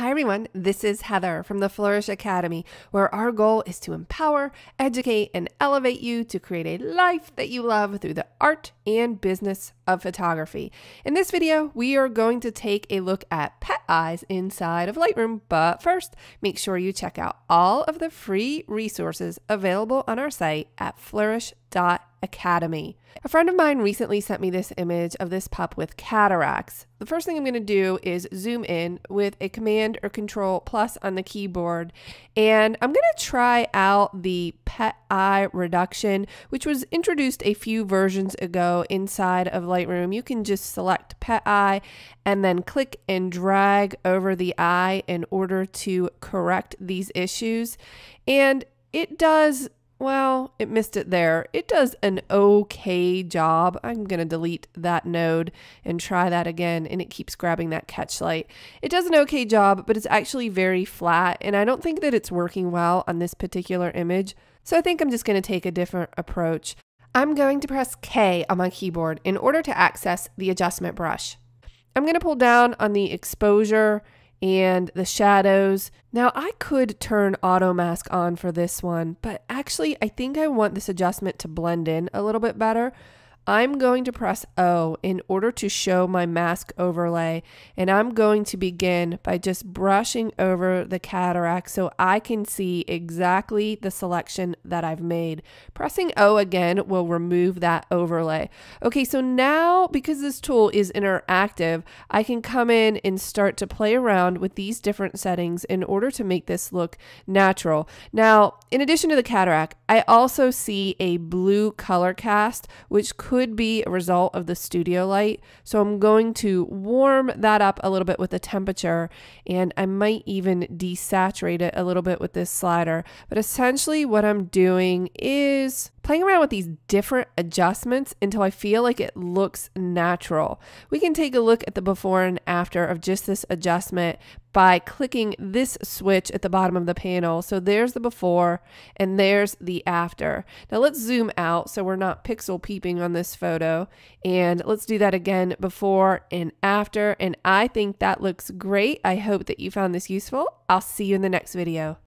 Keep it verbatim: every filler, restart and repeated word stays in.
Hi everyone, this is Heather from the Flourish Academy, where our goal is to empower, educate, and elevate you to create a life that you love through the art and business of photography. In this video, we are going to take a look at pet eyes inside of Lightroom, but first, make sure you check out all of the free resources available on our site at flourish dot academy. A friend of mine recently sent me this image of this pup with cataracts. The first thing I'm going to do is zoom in with a command or control plus on the keyboard, and I'm going to try out the pet eye reduction, which was introduced a few versions ago inside of Lightroom. You can just select pet eye and then click and drag over the eye in order to correct these issues, and it does Well, it missed it there. It does an okay job. I'm going to delete that node and try that again, and it keeps grabbing that catch light. It does an okay job, but it's actually very flat, and I don't think that it's working well on this particular image, so I think I'm just going to take a different approach. I'm going to press K on my keyboard in order to access the adjustment brush. I'm going to pull down on the exposure and the shadows. Now I could turn auto mask on for this one, but actually I think I want this adjustment to blend in a little bit better. I'm going to press O in order to show my mask overlay, and I'm going to begin by just brushing over the cataract so I can see exactly the selection that I've made. Pressing O again will remove that overlay. Okay, so now because this tool is interactive, I can come in and start to play around with these different settings in order to make this look natural. Now, in addition to the cataract, I also see a blue color cast, which could Could be a result of the studio light. So I'm going to warm that up a little bit with the temperature, and I might even desaturate it a little bit with this slider. But essentially what I'm doing is playing around with these different adjustments until I feel like it looks natural. We can take a look at the before and after of just this adjustment by clicking this switch at the bottom of the panel. So there's the before and there's the after. Now let's zoom out so we're not pixel peeping on this photo, and let's do that again, before and after, and I think that looks great. I hope that you found this useful. I'll see you in the next video.